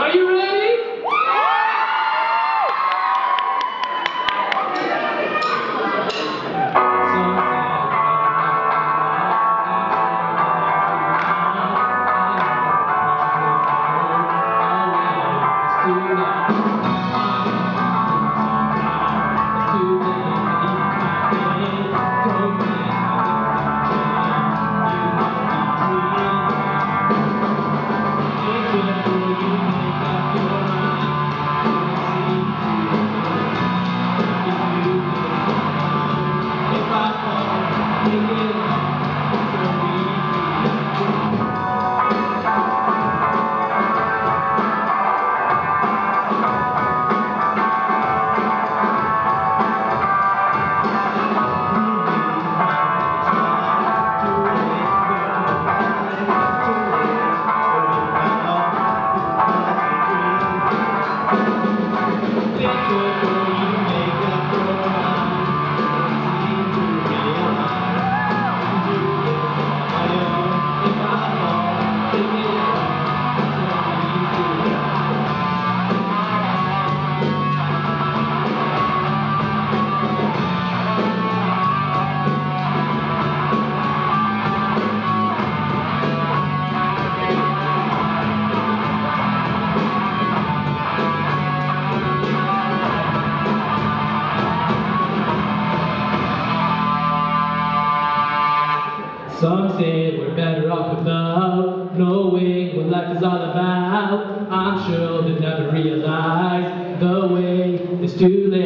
Are you ready? Some say we're better off without knowing what life is all about. I'm sure they'll never realize the way is too late.